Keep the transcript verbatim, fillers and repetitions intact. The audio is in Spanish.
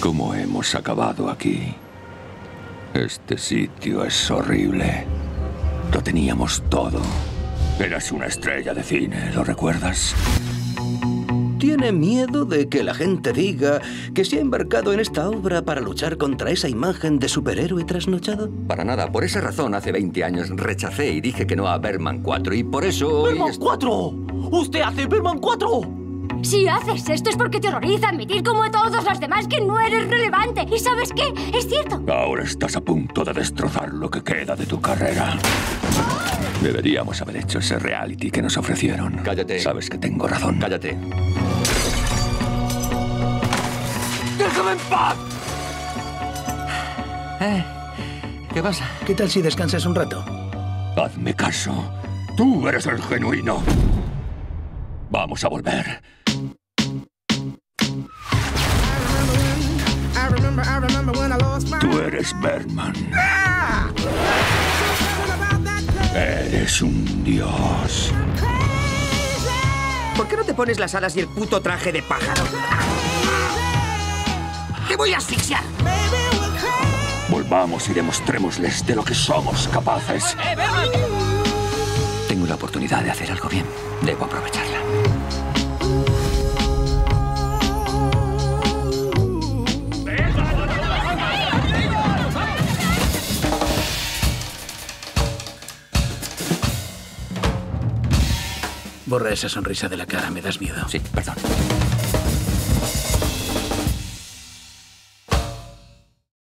¿Cómo hemos acabado aquí? Este sitio es horrible. Lo teníamos todo. Eras una estrella de cine, ¿lo recuerdas? Tiene miedo de que la gente diga que se ha embarcado en esta obra para luchar contra esa imagen de superhéroe trasnochado. Para nada. Por esa razón, hace veinte años rechacé y dije que no a Birdman cuatro y por eso... ¡Birdman cuatro! ¡Usted hace Birdman cuatro! Si haces esto es porque te horroriza admitir como a todos los demás que no eres relevante. ¿Y sabes qué? Es cierto. Ahora estás a punto de destrozar lo que queda de tu carrera. Deberíamos haber hecho ese reality que nos ofrecieron. Cállate. Sabes que tengo razón. Cállate. ¡Déjame en paz! Eh, ¿qué pasa? ¿Qué tal si descansas un rato? Hazme caso. Tú eres el genuino. Vamos a volver. Tú eres Birdman. ¡Ah! Eres un dios. ¿Por qué no te pones las alas y el puto traje de pájaro? ¡Te voy a asfixiar! Volvamos y demostrémosles de lo que somos capaces. ¡Eh, Birdman! Tengo la oportunidad de hacer algo bien. Debo aprovecharla. Borra esa sonrisa de la cara, me das miedo. Sí, perdón.